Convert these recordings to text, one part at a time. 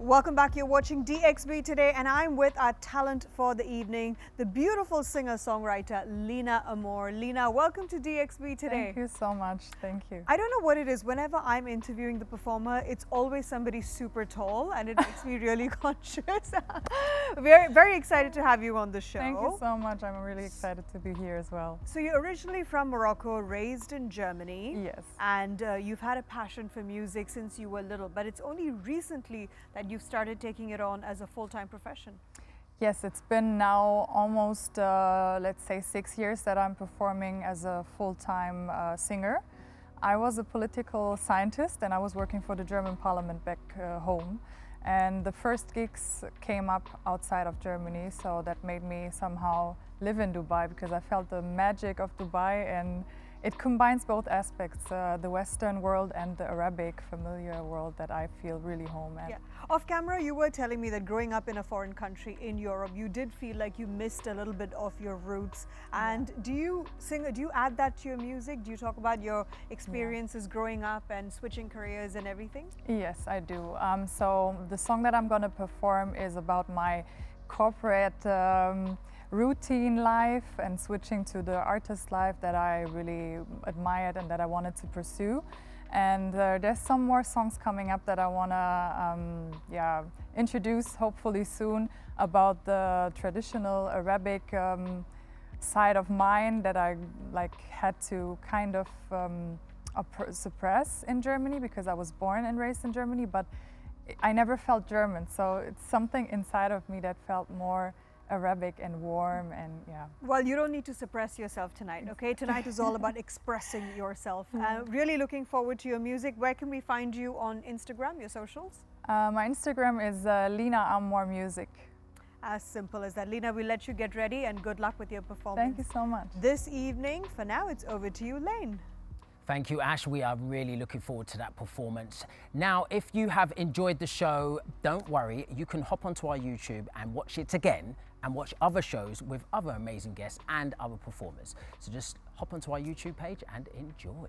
Welcome back. You're watching DXB today and I'm with our talent for the evening, the beautiful singer-songwriter Lina Ammor. Lina, welcome to DXB today. Thank you so much. Thank you. I don't know what it is. Whenever I'm interviewing the performer, it's always somebody super tall and it makes me really conscious. Very, very excited to have you on the show. Thank you so much. I'm really excited to be here as well. So you're originally from Morocco, raised in Germany. Yes. And you've had a passion for music since you were little, but it's only recently that you've started taking it on as a full-time profession. Yes, it's been now almost, let's say, 6 years that I'm performing as a full-time singer. I was a political scientist and I was working for the German Parliament back home. And the first gigs came up outside of Germany, so that made me somehow live in Dubai because I felt the magic of Dubai, and it combines both aspects, the Western world and the Arabic familiar world that I feel really home at. Yeah. Off camera, you were telling me that growing up in a foreign country in Europe, you did feel like you missed a little bit of your roots. And yeah. Do you sing, do you add that to your music? Do you talk about your experiences growing up and switching careers and everything? Yes, I do. So the song that I'm going to perform is about my corporate routine life and switching to the artist life that I really admired and that I wanted to pursue. And there's some more songs coming up that I want to introduce hopefully soon about the traditional Arabic side of mine that I had to kind of suppress in Germany because I was born and raised in Germany, but I never felt German, so it's something inside of me that felt more Arabic and warm, and yeah. Well, you don't need to suppress yourself tonight, okay? Tonight is all about expressing yourself. Really looking forward to your music. Where can we find you on Instagram, your socials? My Instagram is Lina Ammor Music. As simple as that. Lina, we'll let you get ready and good luck with your performance. Thank you so much. This evening, for now, it's over to you, Lane. Thank you, Ash. We are really looking forward to that performance. Now, if you have enjoyed the show, don't worry. You can hop onto our YouTube and watch it again and watch other shows with other amazing guests and other performers. So just hop onto our YouTube page and enjoy.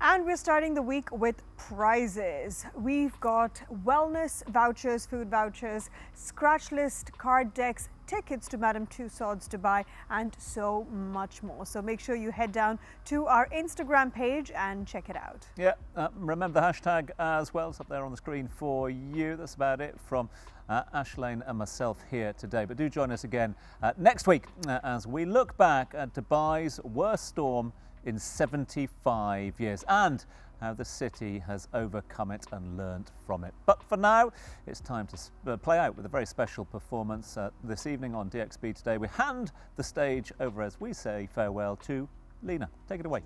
And we're starting the week with prizes. We've got wellness vouchers, food vouchers, scratch list, card decks, tickets to Madame Tussauds Dubai, and so much more. So make sure you head down to our Instagram page and check it out. Yeah, remember the hashtag as well. It's up there on the screen for you. That's about it from Ashlane and myself here today. But do join us again next week as we look back at Dubai's worst storm in 75 years and how the city has overcome it and learned from it. But for now, it's time to play out with a very special performance this evening on DXB Today. We hand the stage over as we say farewell to Lina. Take it away.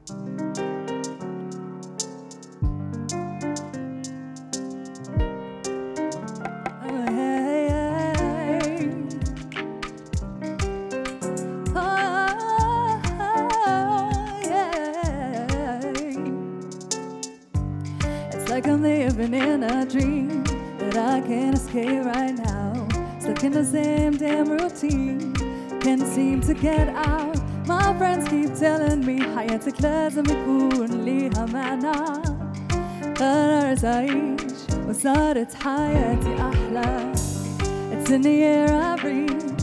I'm living in a dream that I can't escape right now. Stuck in the same damn routine, can't seem to get out. My friends keep telling me حياتك لازم يكون ليها معنى. قررت أعيش وصارت حياتي أحلى. It's in the air I breathe,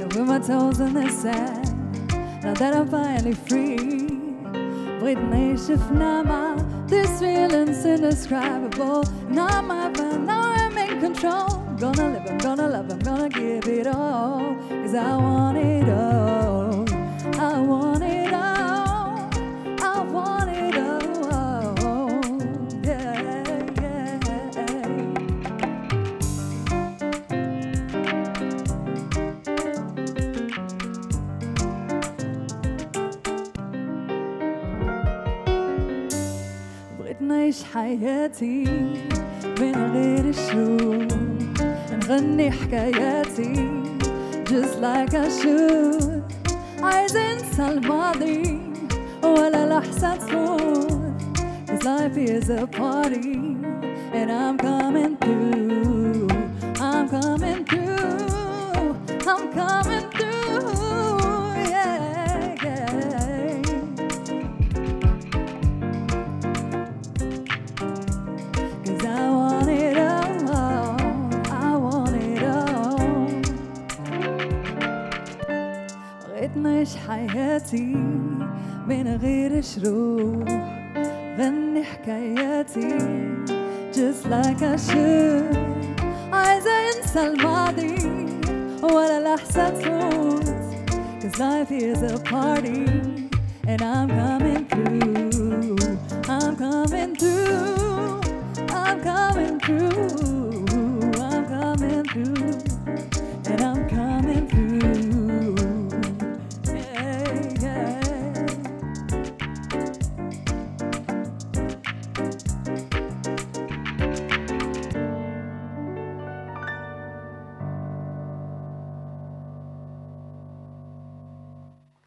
and with my toes in the sand, now that I'm finally free. بغيتنا شفنا ما this feeling's indescribable, and I might find now I'm in control. Gonna live, I'm gonna love, I'm gonna give it all, cause I want it all, I want it all, I want it all, yeah, نعيش حياتي من غير الشوق نغني حكاياتي just like I should. عايز انسى الماضي ولا لحظة تفوت, cause life is a party and I'm coming through, I'm coming through, I'm coming through, yeah, yeah. I want it all. حياتي من غير شروح غني حكاياتي just like I should عايزة انسى الماضي ولا لحظة تفوت cause life is a party and I'm coming through I'm coming through I'm coming through I'm coming through